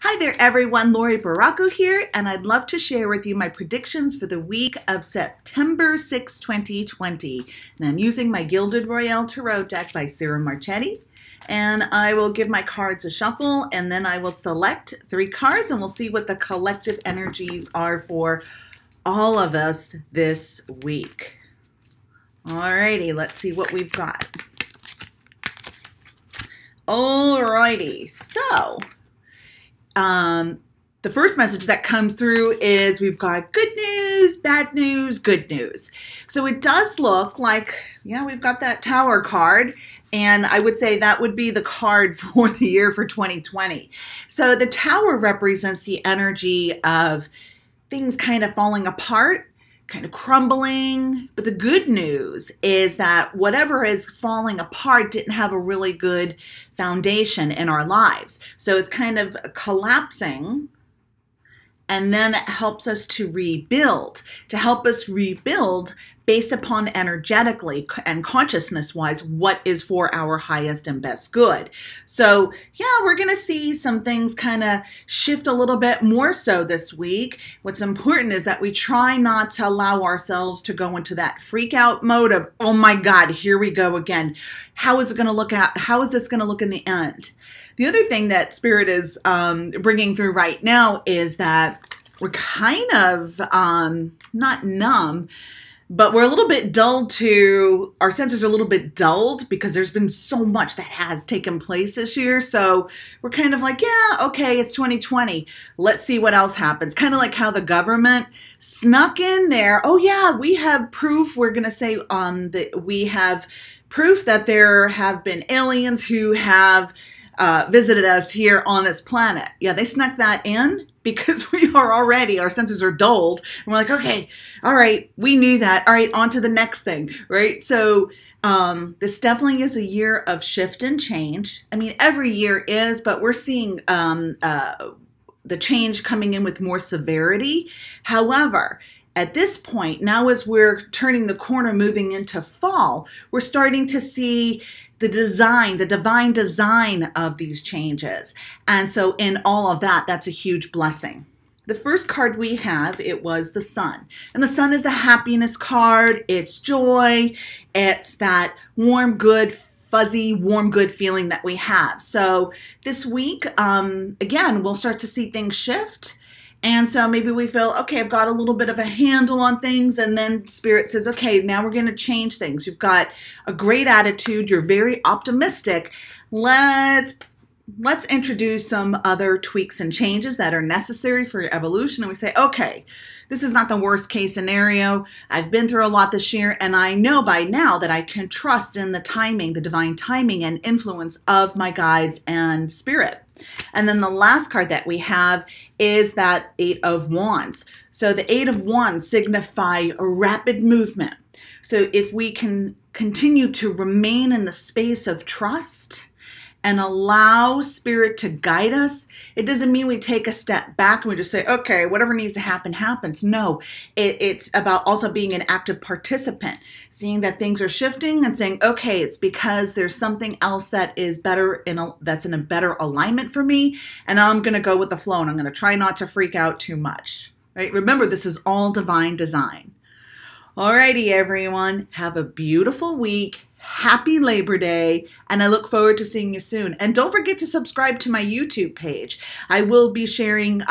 Hi there everyone, Laurie Barraco here, and I'd love to share with you my predictions for the week of September 6, 2020. And I'm using my Gilded Royale Tarot deck by Sarah Marchetti, and I will give my cards a shuffle, and then I will select three cards, and we'll see what the collective energies are for all of us this week. Alrighty, let's see what we've got. Alrighty, so... the first message that comes through is we've got good news, bad news, good news. So it does look like, yeah, we've got that Tower card. And I would say that would be the card for the year for 2020. So the Tower represents the energy of things kind of falling apart, kind of crumbling. But the good news is that whatever is falling apart didn't have a really good foundation in our lives. So it's kind of collapsing and then it helps us to rebuild, based upon energetically and consciousness-wise what is for our highest and best good. So yeah, we're going to see some things kind of shift a little bit more so this week. What's important is that we try not to allow ourselves to go into that freak out mode of, oh my God, here we go again. How is it going to look out? How is this going to look in the end? The other thing that Spirit is bringing through right now is that we're kind of not numb, but we're a little bit dulled to, our senses are a little bit dulled because there's been so much that has taken place this year. So we're kind of like, yeah, okay, it's 2020. Let's see what else happens. Kind of like how the government snuck in there. Oh yeah, we have proof. We're going to say that we have proof that there have been aliens who have visited us here on this planet. Yeah, they snuck that in. Because we are already, our senses are dulled, and we're like, okay, all right, we knew that. All right, on to the next thing, right? So this definitely is a year of shift and change. I mean, every year is, but we're seeing the change coming in with more severity. However, at this point, now as we're turning the corner, moving into fall, we're starting to see the design, the divine design of these changes. And so in all of that, that's a huge blessing. The first card we have, it was the Sun. And the Sun is the happiness card. It's joy. It's that warm, good, fuzzy, warm, good feeling that we have. So this week, again, we'll start to see things shift. And so maybe we feel, okay, I've got a little bit of a handle on things. And then Spirit says, okay, now we're going to change things. You've got a great attitude. You're very optimistic. Let's introduce some other tweaks and changes that are necessary for your evolution. And we say, okay, this is not the worst case scenario. I've been through a lot this year. And I know by now that I can trust in the timing, the divine timing and influence of my guides and Spirit. And then the last card that we have is that Eight of Wands. So the Eight of Wands signify a rapid movement. So if we can continue to remain in the space of trust and allow Spirit to guide us, it doesn't mean we take a step back and we just say, okay, whatever needs to happen, happens. No, it's about also being an active participant, seeing that things are shifting and saying, okay, it's because there's something else that is better, that's in a better alignment for me, and I'm going to go with the flow, and I'm going to try not to freak out too much, right? Remember, this is all divine design. Alrighty, everyone, have a beautiful week. Happy Labor Day, and I look forward to seeing you soon. And don't forget to subscribe to my YouTube page. I will be sharing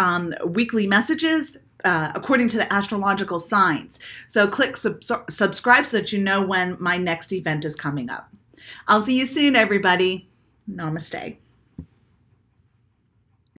weekly messages according to the astrological signs. So click subscribe so that you know when my next event is coming up. I'll see you soon, everybody. Namaste.